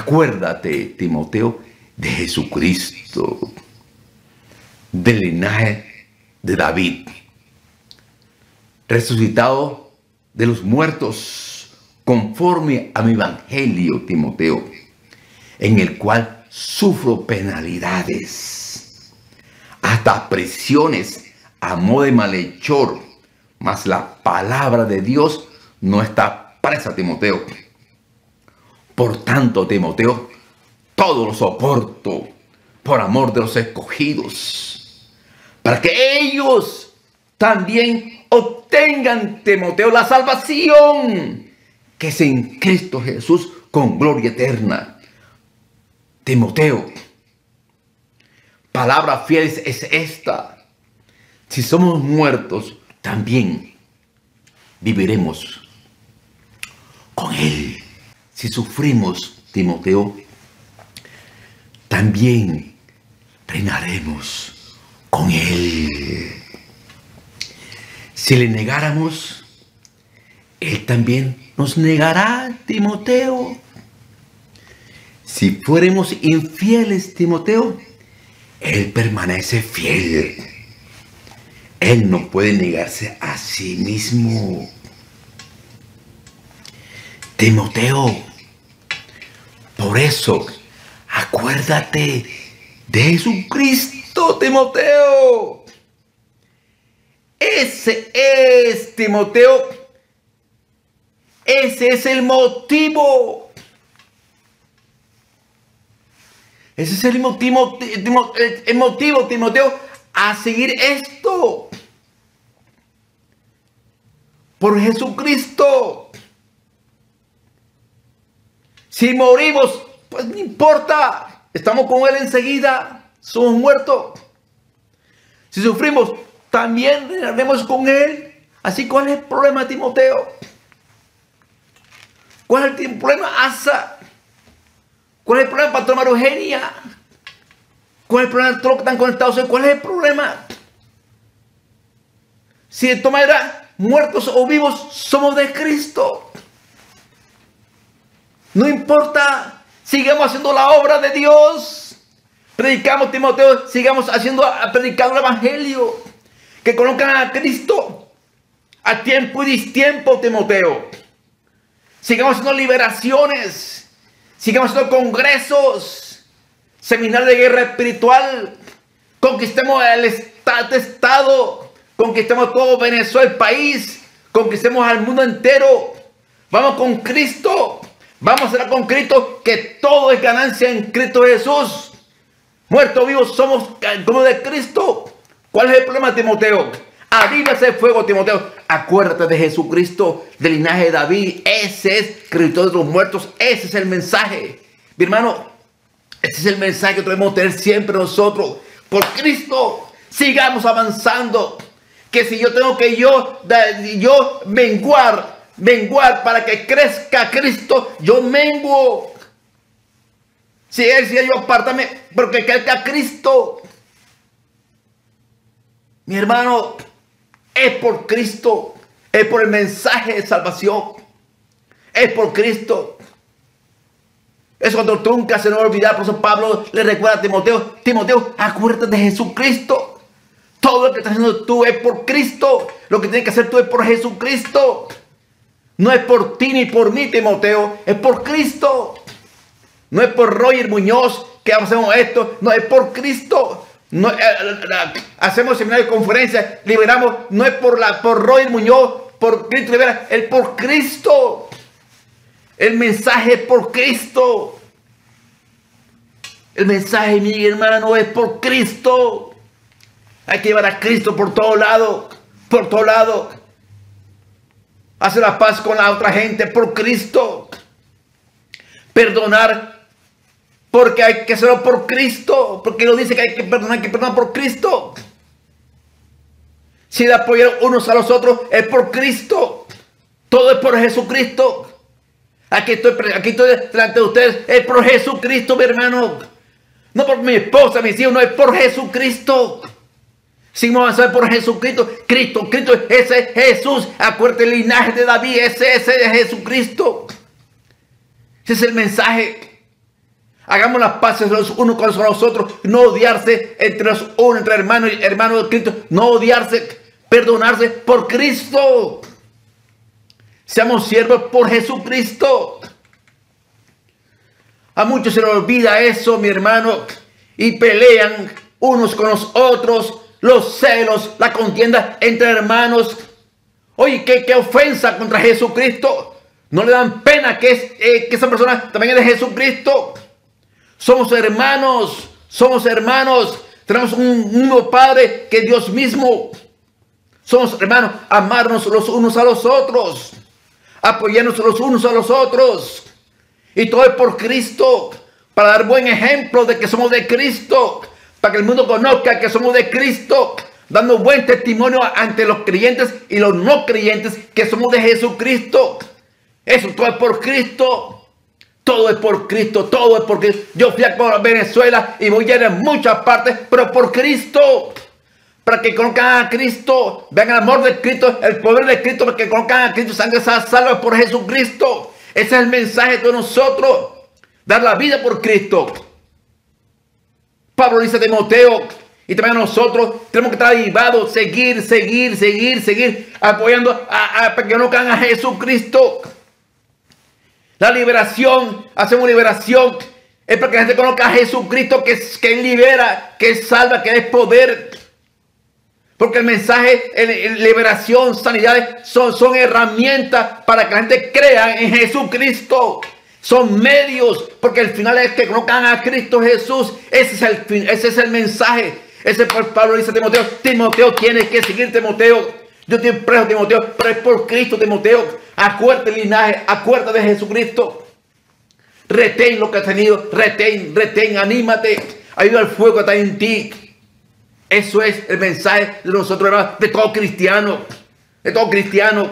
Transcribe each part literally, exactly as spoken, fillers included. Acuérdate, Timoteo, de Jesucristo, del linaje de David, resucitado de los muertos, conforme a mi evangelio, Timoteo, en el cual sufro penalidades, hasta prisiones a modo de malhechor, mas la palabra de Dios no está presa, Timoteo. Por tanto, Timoteo, todo lo soporto por amor de los escogidos, para que ellos también obtengan, Timoteo, la salvación que es en Cristo Jesús con gloria eterna. Timoteo, palabra fiel es esta: si somos muertos, también viviremos con Él. Si sufrimos, Timoteo, también reinaremos con Él. Si le negáramos, Él también nos negará, Timoteo. Si fuéramos infieles, Timoteo, Él permanece fiel. Él no puede negarse a sí mismo. Timoteo, por eso, acuérdate de Jesucristo, Timoteo. Ese es, Timoteo, ese es el motivo. Ese es el motivo, el motivo, Timoteo, a seguir esto. Por Jesucristo. Si morimos, pues no importa. Estamos con Él enseguida. Somos muertos. Si sufrimos, también reinaremos con Él. Así, ¿cuál es el problema, Timoteo? ¿Cuál es el problema, Asa? ¿Cuál es el problema, Pastor María Eugenia? ¿Cuál es el problema de todos los que están conectados? ¿Cuál es el problema? Si de todas maneras, muertos o vivos, somos de Cristo. No importa, sigamos haciendo la obra de Dios. Predicamos, Timoteo, sigamos haciendo, predicando el evangelio, que colocan a Cristo a tiempo y distiempo, Timoteo. Sigamos haciendo liberaciones, sigamos haciendo congresos, seminarios de guerra espiritual. Conquistemos el estado. Conquistemos todo Venezuela, el país. Conquistemos al mundo entero. Vamos con Cristo. Vamos a ser con Cristo, que todo es ganancia en Cristo Jesús. Muertos vivos somos como de Cristo. ¿Cuál es el problema, Timoteo? Avívase el fuego, Timoteo. Acuérdate de Jesucristo, del linaje de David. Ese es Cristo de los muertos. Ese es el mensaje. Mi hermano, ese es el mensaje que debemos tener siempre nosotros. Por Cristo, sigamos avanzando. Que si yo tengo que yo, yo menguar, menguar para que crezca Cristo, yo menguo. Si Él, si yo, apártame, porque crezca Cristo. Mi hermano, es por Cristo, es por el mensaje de salvación, es por Cristo. Eso cuando nunca se nos olvida. Por eso Pablo le recuerda a Timoteo, Timoteo, acuérdate de Jesucristo. Todo lo que estás haciendo tú es por Cristo. Lo que tienes que hacer tú es por Jesucristo. No es por ti ni por mí, Timoteo. Es por Cristo. No es por Roger Muñoz que hacemos esto. No, es por Cristo. No, eh, la, hacemos seminarios, conferencias, liberamos. No es por, la, por Roger Muñoz, por Cristo Libera. Es por Cristo. El mensaje es por Cristo. El mensaje, mi hermano, es por Cristo. Hay que llevar a Cristo por todo lado, por todo lado. Hacer la paz con la otra gente por Cristo. Perdonar, porque hay que hacerlo por Cristo. Porque nos dice que hay que perdonar, hay que perdonar por Cristo. Si de apoyar unos a los otros es por Cristo. Todo es por Jesucristo. Aquí estoy, aquí estoy delante de ustedes. Es por Jesucristo, mi hermano. No por mi esposa, mis hijos, no, es por Jesucristo. Si vamos a hacer por Jesucristo, Cristo, Cristo, ese es Jesús. Acuérdate el linaje de David, ese, ese es Jesucristo. Ese es el mensaje. Hagamos las paces los unos con los otros, no odiarse entre los unos, entre hermanos y hermanos de Cristo, no odiarse, perdonarse por Cristo. Seamos siervos por Jesucristo. A muchos se les olvida eso, mi hermano, y pelean unos con los otros, los celos, la contienda entre hermanos. Oye, ¿qué, qué ofensa contra Jesucristo? No le dan pena que, es, eh, que esa persona también es de Jesucristo. Somos hermanos, somos hermanos. Tenemos un mismo Padre que Dios mismo. Somos hermanos, amarnos los unos a los otros, apoyarnos los unos a los otros. Y todo es por Cristo, para dar buen ejemplo de que somos de Cristo, para que el mundo conozca que somos de Cristo, dando buen testimonio ante los creyentes y los no creyentes que somos de Jesucristo. Eso todo es por Cristo, todo es por Cristo, todo es por Cristo. Yo fui a Venezuela y voy a ir a muchas partes, pero por Cristo, para que conozcan a Cristo, vean el amor de Cristo, el poder de Cristo, para que conozcan a Cristo, sangre salva por Jesucristo. Ese es el mensaje de nosotros, dar la vida por Cristo. Pablo dice a Timoteo, y también a nosotros, tenemos que estar avivados, seguir, seguir, seguir, seguir, apoyando a, a, para que conozcan a Jesucristo. La liberación, hacemos liberación, es para que la gente conozca a Jesucristo, que, que libera, que salva, que es poder. Porque el mensaje, el, el liberación, sanidades, son, son herramientas para que la gente crea en Jesucristo. Son medios, porque el final es que conozcan a Cristo Jesús. Ese es el fin, ese es el mensaje. Ese es por Pablo dice a Timoteo, Timoteo tiene que seguir Timoteo. Yo estoy preso, Timoteo, pero es por Cristo, Timoteo. Acuérdate el linaje, acuérdate de Jesucristo. Retén lo que has tenido, retén, retén, anímate. Ayuda al fuego que está en ti. Eso es el mensaje de nosotros, hermanos, de todo cristiano. De todo cristiano.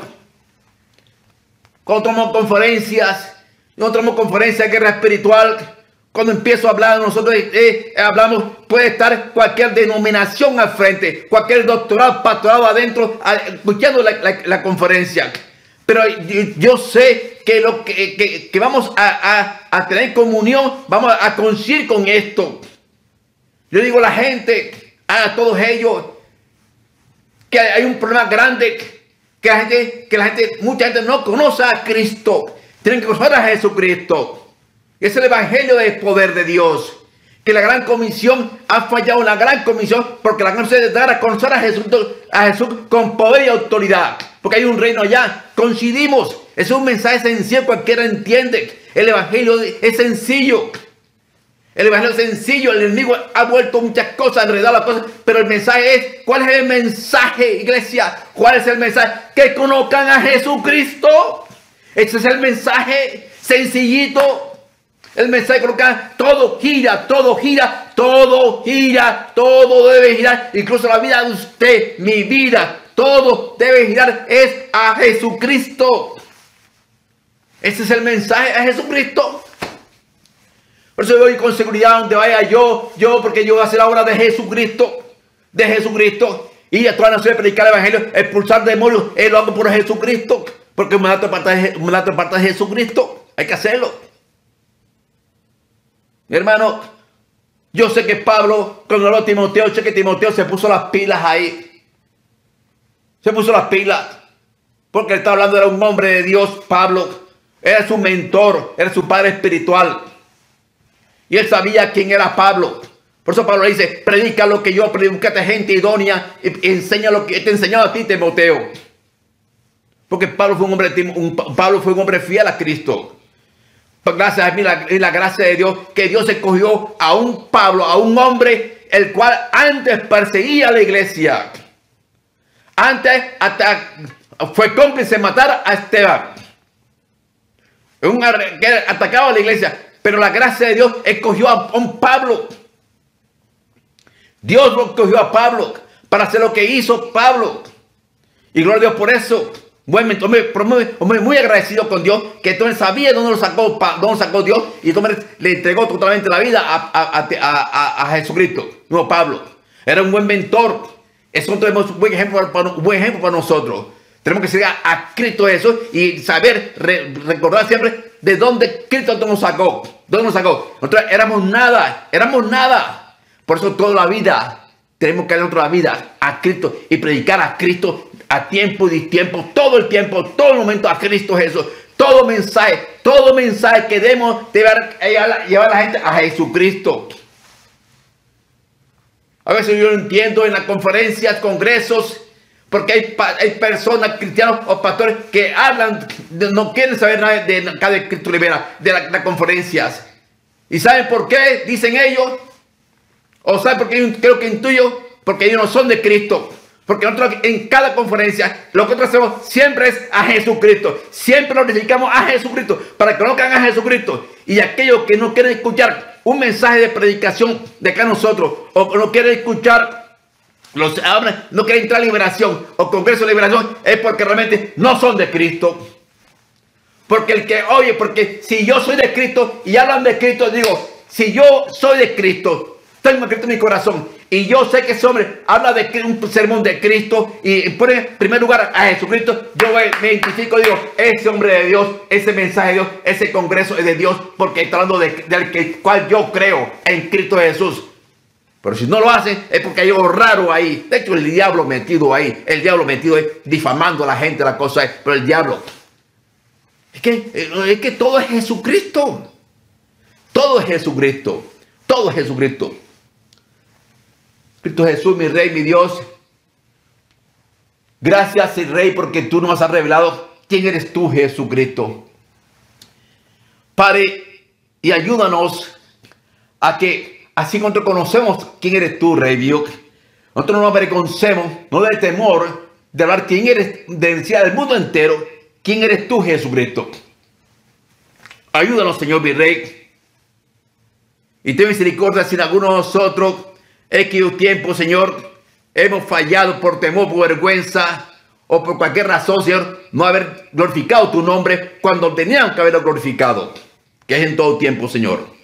Cuando tomamos conferencias, nosotros tomamos conferencias de guerra espiritual. Cuando empiezo a hablar, nosotros eh, hablamos, puede estar cualquier denominación al frente, cualquier doctorado, pastorado adentro, escuchando la, la, la conferencia. Pero yo, yo sé que, lo que, que, que vamos a, a, a tener comunión, vamos a, a coincidir con esto. Yo digo a la gente, a todos ellos, que hay un problema grande, que la gente, que la gente, mucha gente no conoce a Cristo. Tienen que conocer a Jesucristo. Es el evangelio del poder de Dios. Que la gran comisión ha fallado, la gran comisión, porque la gran se dará a conocer a Jesús, a Jesús con poder y autoridad. Porque hay un reino allá. Coincidimos. Es un mensaje sencillo, cualquiera entiende. El evangelio es sencillo. El evangelio es sencillo. El enemigo ha vuelto muchas cosas, enredado las cosas. Pero el mensaje es, ¿cuál es el mensaje, iglesia? ¿Cuál es el mensaje? Que conozcan a Jesucristo. Ese es el mensaje sencillito. El mensaje coloca, todo gira, todo gira, todo gira, todo debe girar. Incluso la vida de usted, mi vida, todo debe girar. Es a Jesucristo. Ese es el mensaje, a Jesucristo. Por eso voy con seguridad donde vaya yo, yo, porque yo voy a hacer la obra de Jesucristo. De Jesucristo. Y a toda la nación predicar el evangelio, expulsar demonios. Él lo hago por Jesucristo. Porque me da otra parte de Jesucristo. Hay que hacerlo. Mi hermano, yo sé que Pablo, cuando habló a Timoteo, sé que Timoteo se puso las pilas ahí. Se puso las pilas. Porque él está hablando, era un hombre de Dios, Pablo. Era su mentor, era su padre espiritual. Y él sabía quién era Pablo. Por eso Pablo le dice, predica lo que yo, predicate gente idónea, y enseña lo que te he enseñado a ti, Timoteo. Porque Pablo fue un hombre, un, Pablo fue un hombre fiel a Cristo. Gracias a mí la, la gracia de Dios, que Dios escogió a un Pablo, a un hombre, el cual antes perseguía a la iglesia. Antes hasta fue cómplice de matar a Esteban. Un, que atacaba a la iglesia. Pero la gracia de Dios escogió a un Pablo. Dios lo escogió a Pablo para hacer lo que hizo Pablo. Y gloria a Dios por eso. Buen mentor, hombre, hombre, muy agradecido con Dios, que entonces sabía dónde lo sacó, dónde sacó Dios, y entonces le entregó totalmente la vida a, a, a, a, a Jesucristo, no Pablo. Era un buen mentor. Eso tenemos un buen ejemplo para, un buen ejemplo para nosotros. Tenemos que seguir a, a Cristo Jesús y saber, re, recordar siempre de dónde Cristo nos sacó. ¿Dónde nos sacó? Nosotros éramos nada, éramos nada. Por eso toda la vida tenemos que darle otra vida a Cristo y predicar a Cristo a tiempo y distiempo, todo el tiempo, todo el momento a Cristo Jesús. Todo mensaje, todo mensaje que demos debe llevar a la gente a Jesucristo. A veces yo lo entiendo en las conferencias, congresos, porque hay, hay personas, cristianos o pastores que hablan, no quieren saber nada de, de acá de Cristo Libera, de, la, de las conferencias. ¿Y saben por qué dicen ellos? ¿O saben por qué? Creo que intuyo, porque ellos no son de Cristo. Porque nosotros en cada conferencia, lo que nosotros hacemos siempre es a Jesucristo. Siempre nos dedicamos a Jesucristo, para que conozcan a Jesucristo. Y aquellos que no quieren escuchar un mensaje de predicación de acá nosotros, o que no quieren escuchar... Los hablan, no quieren entrar a liberación o congreso de liberación, es porque realmente no son de Cristo. Porque el que oye, porque si yo soy de Cristo y hablan de Cristo, digo, si yo soy de Cristo, tengo a Cristo en mi corazón y yo sé que ese hombre habla de un sermón de Cristo y pone en primer lugar a Jesucristo, yo me identifico y digo, ese hombre de Dios, ese mensaje de Dios, ese congreso es de Dios, porque está hablando de, del cual yo creo en Cristo Jesús. Pero si no lo hacen es porque hay algo raro ahí. De hecho, el diablo metido ahí. El diablo metido ahí, difamando a la gente, la cosa es. Pero el diablo. Es que, es que todo es Jesucristo. Todo es Jesucristo. Todo es Jesucristo. Cristo Jesús, mi Rey, mi Dios. Gracias, Rey, porque tú nos has revelado quién eres tú, Jesucristo. Padre, y ayúdanos a que... Así que nosotros conocemos quién eres tú, Rey Dios. Nosotros no nos avergoncemos, no del temor de hablar quién eres, de decir al mundo entero, quién eres tú, Jesucristo. Ayúdanos, Señor, mi Rey. Y ten misericordia si en alguno de nosotros, X tiempo, Señor, hemos fallado por temor, por vergüenza o por cualquier razón, Señor, no haber glorificado tu nombre cuando tenían que haberlo glorificado, que es en todo tiempo, Señor.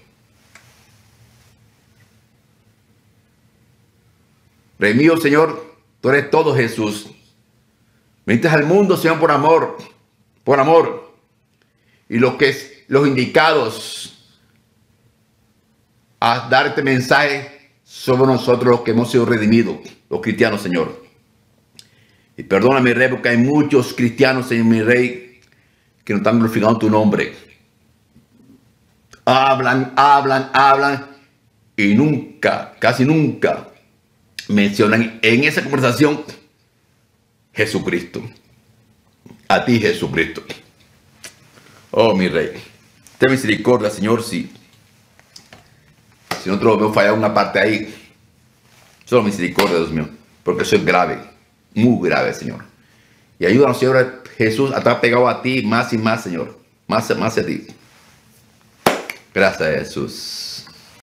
Rey mío, Señor, tú eres todo, Jesús. Viniste al mundo, Señor, por amor, por amor. Y los, que, los indicados a dar este mensaje somos nosotros los que hemos sido redimidos, los cristianos, Señor. Y perdona, mi Rey, porque hay muchos cristianos, Señor, mi Rey, que no están glorificando tu nombre. Hablan, hablan, hablan y nunca, casi nunca, mencionan en esa conversación Jesucristo. A ti, Jesucristo. Oh, mi Rey. Ten misericordia, Señor, si, si nosotros vemos fallar una parte ahí. Solo misericordia, Dios mío. Porque eso es grave. Muy grave, Señor. Y ayúdanos, Señor Jesús, a estar pegado a ti más y más, Señor. Más y más a ti. Gracias, Jesús.